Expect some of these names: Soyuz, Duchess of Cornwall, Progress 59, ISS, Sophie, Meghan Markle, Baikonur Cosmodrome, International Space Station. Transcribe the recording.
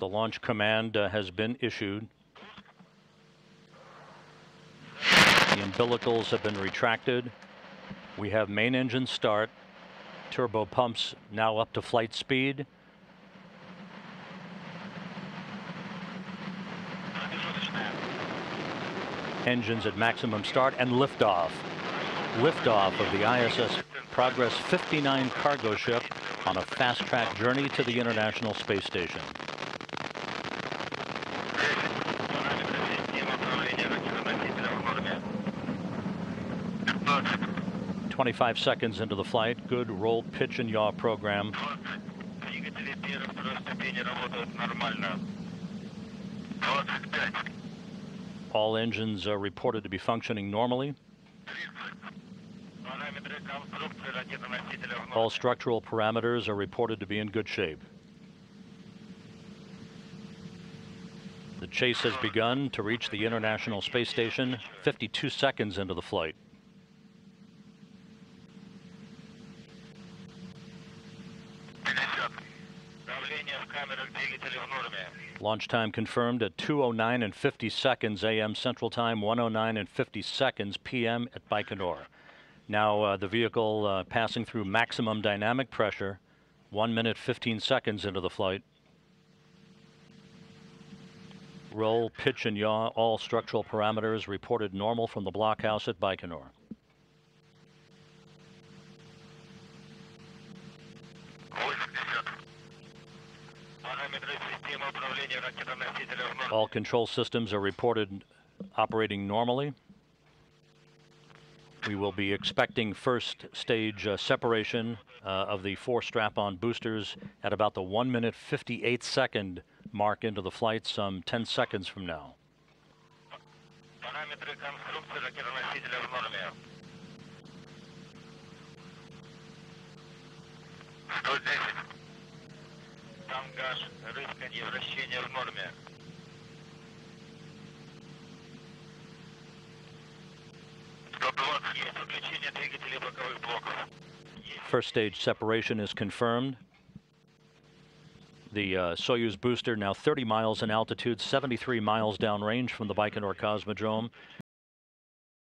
The launch command has been issued. The umbilicals have been retracted. We have main engine start. Turbo pumps now up to flight speed. Engines at maximum start and liftoff. Liftoff of the ISS Progress 59 cargo ship on a fast-track journey to the International Space Station. Twenty-five seconds into the flight, good roll, pitch, and yaw program. All engines are reported to be functioning normally. All structural parameters are reported to be in good shape. The chase has begun to reach the International Space Station 52 seconds into the flight. Launch time confirmed at 2:09:50 a.m. Central Time, 1:09:50 p.m. at Baikonur. Now the vehicle passing through maximum dynamic pressure, 1 minute, 15 seconds into the flight. Roll, pitch, and yaw, all structural parameters reported normal from the blockhouse at Baikonur. All control systems are reported operating normally. We will be expecting first stage separation of the 4 strap-on boosters at about the 1 minute, 58 second mark into the flight, some 10 seconds from now. First stage separation is confirmed. The Soyuz booster now 30 miles in altitude, 73 miles downrange from the Baikonur Cosmodrome.